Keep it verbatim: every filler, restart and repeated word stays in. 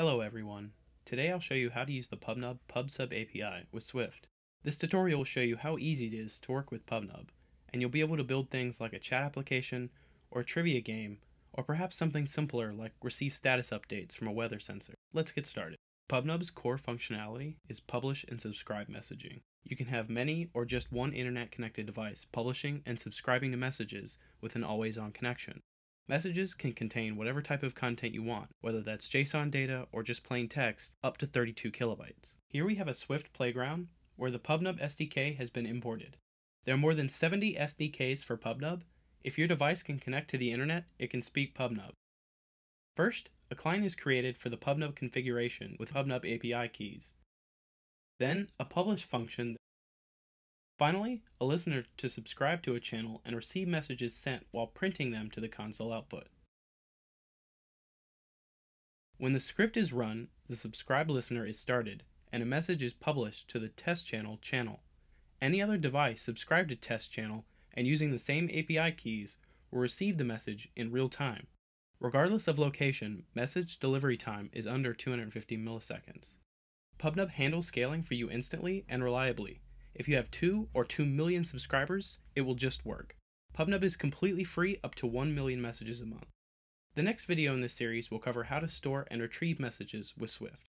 Hello everyone. Today I'll show you how to use the PubNub PubSub A P I with Swift. This tutorial will show you how easy it is to work with PubNub, and you'll be able to build things like a chat application, or a trivia game, or perhaps something simpler like receive status updates from a weather sensor. Let's get started. PubNub's core functionality is publish and subscribe messaging. You can have many or just one internet-connected device publishing and subscribing to messages with an always-on connection. Messages can contain whatever type of content you want, whether that's JSON data or just plain text, up to thirty-two kilobytes. Here we have a Swift playground where the PubNub S D K has been imported. There are more than seventy S D Ks for PubNub. If your device can connect to the internet, it can speak PubNub. First, a client is created for the PubNub configuration with PubNub A P I keys. Then, a publish function. Finally, a listener to subscribe to a channel and receive messages sent while printing them to the console output. When the script is run, the subscribe listener is started, and a message is published to the test channel channel. Any other device subscribed to test channel and using the same A P I keys will receive the message in real time. Regardless of location, message delivery time is under two hundred fifty milliseconds. PubNub handles scaling for you instantly and reliably. If you have two or two million subscribers, it will just work. PubNub is completely free up to one million messages a month. The next video in this series will cover how to store and retrieve messages with Swift.